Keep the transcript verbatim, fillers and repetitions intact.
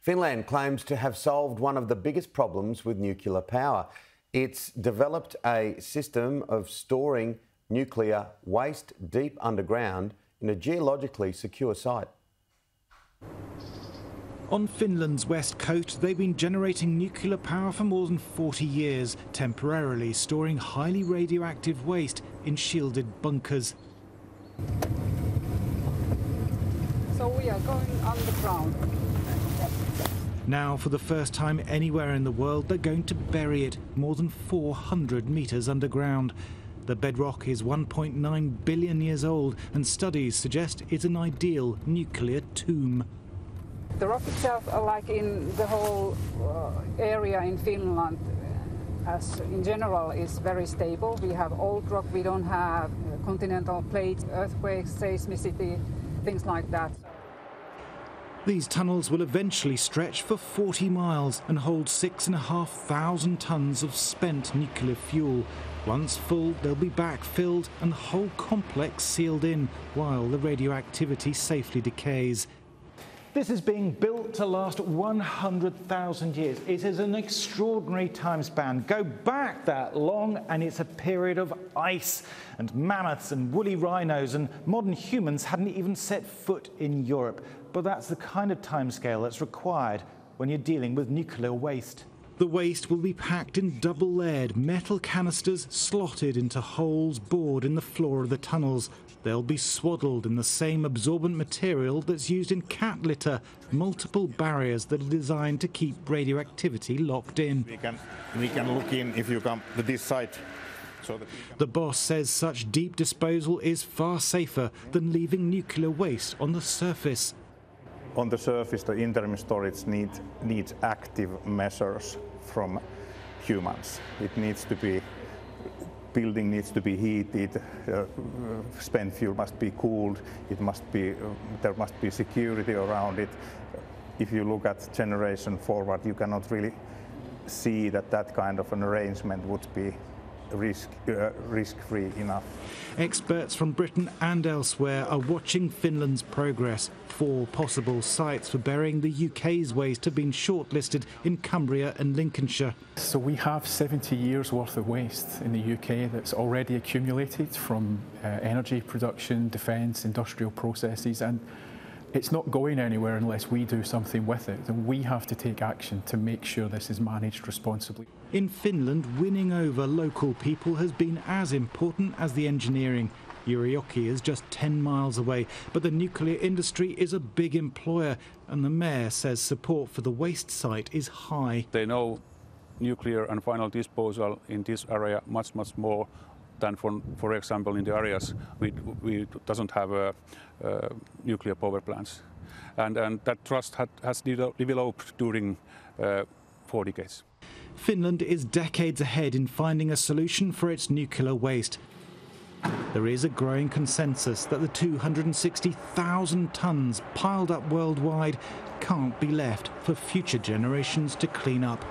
Finland claims to have solved one of the biggest problems with nuclear power. It's developed a system of storing nuclear waste deep underground in a geologically secure site. On Finland's west coast, they've been generating nuclear power for more than forty years, temporarily storing highly radioactive waste in shielded bunkers. So we are going underground. Now, for the first time anywhere in the world, they're going to bury it more than four hundred metres underground. The bedrock is one point nine billion years old, and studies suggest it's an ideal nuclear tomb. The rock itself, like in the whole area in Finland, as in general, is very stable. We have old rock, we don't have continental plates, earthquakes, seismicity, things like that. These tunnels will eventually stretch for forty miles and hold six thousand five hundred tonnes of spent nuclear fuel. Once full, they'll be backfilled and the whole complex sealed in while the radioactivity safely decays. This is being built to last one hundred thousand years. It is an extraordinary time span. Go back that long and it's a period of ice and mammoths and woolly rhinos, and modern humans hadn't even set foot in Europe. But that's the kind of timescale that's required when you're dealing with nuclear waste. The waste will be packed in double-layered metal canisters slotted into holes bored in the floor of the tunnels. They'll be swaddled in the same absorbent material that's used in cat litter, multiple barriers that are designed to keep radioactivity locked in. We can, we can look in if you come to this side. So that the boss says such deep disposal is far safer than leaving nuclear waste on the surface. On the surface, the interim storage need, needs active measures from humans. It needs to be building needs to be heated, uh, spent fuel must be cooled, it must be, uh, there must be security around it. If you look at generation forward, you cannot really see that that kind of an arrangement would be risk, uh, risk-free enough. Experts from Britain and elsewhere are watching Finland's progress. Four possible sites for burying the U K's waste have been shortlisted in Cumbria and Lincolnshire. So we have seventy years worth of waste in the U K that's already accumulated from uh, energy production, defence, industrial processes, and it's not going anywhere unless we do something with it, and we have to take action to make sure this is managed responsibly. In Finland, winning over local people has been as important as the engineering. Eurajoki is just ten miles away, but the nuclear industry is a big employer, and the mayor says support for the waste site is high. They know nuclear and final disposal in this area much, much more than, for, for example, in the areas we, we doesn't have uh, uh, nuclear power plants. And, and that trust had, has developed during uh, four decades. Finland is decades ahead in finding a solution for its nuclear waste. There is a growing consensus that the two hundred sixty thousand tonnes piled up worldwide can't be left for future generations to clean up.